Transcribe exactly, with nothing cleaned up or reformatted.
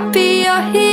I'll be your hero.